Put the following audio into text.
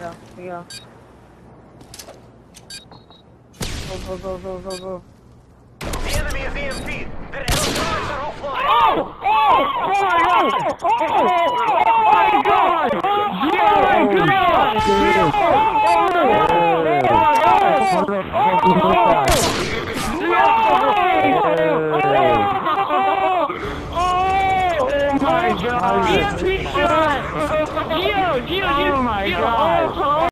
Yeah. Go. The enemy is EMP. Their electronics are offline. Oh my God! Gio, oh my God!